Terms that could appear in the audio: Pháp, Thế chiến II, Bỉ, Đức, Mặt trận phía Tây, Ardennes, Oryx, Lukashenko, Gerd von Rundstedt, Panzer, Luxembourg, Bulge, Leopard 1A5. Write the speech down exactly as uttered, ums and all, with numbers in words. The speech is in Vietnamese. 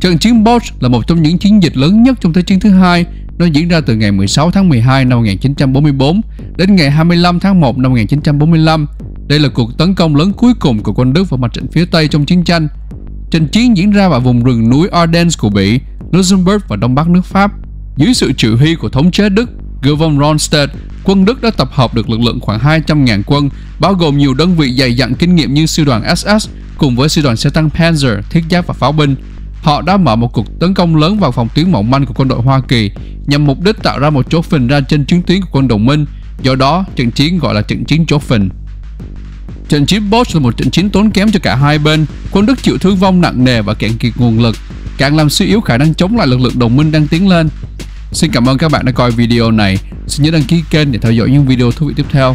Trận chiến Bulge là một trong những chiến dịch lớn nhất trong Thế chiến thứ hai. Nó diễn ra từ ngày mười sáu tháng mười hai năm một nghìn chín trăm bốn mươi tư đến ngày hai mươi lăm tháng một năm một nghìn chín trăm bốn mươi lăm. Đây là cuộc tấn công lớn cuối cùng của quân Đức vào mặt trận phía Tây trong chiến tranh. Trận chiến diễn ra vào vùng rừng núi Ardennes của Bỉ, Luxembourg và Đông Bắc nước Pháp. Dưới sự chỉ huy của thống chế Đức Gerd von Rundstedt, quân Đức đã tập hợp được lực lượng khoảng hai trăm nghìn quân, bao gồm nhiều đơn vị dày dặn kinh nghiệm như sư đoàn ét ét cùng với sư đoàn xe tăng Panzer, thiết giáp và pháo binh. Họ đã mở một cuộc tấn công lớn vào phòng tuyến mỏng manh của quân đội Hoa Kỳ nhằm mục đích tạo ra một chốt phình ra trên chiến tuyến của quân đồng minh. Do đó, trận chiến gọi là trận chiến chốt phình. Trận chiến Bulge là một trận chiến tốn kém cho cả hai bên. Quân Đức chịu thương vong nặng nề và cạn kiệt nguồn lực, càng làm suy yếu khả năng chống lại lực lượng đồng minh đang tiến lên. Xin cảm ơn các bạn đã coi video này. Xin nhớ đăng ký kênh để theo dõi những video thú vị tiếp theo.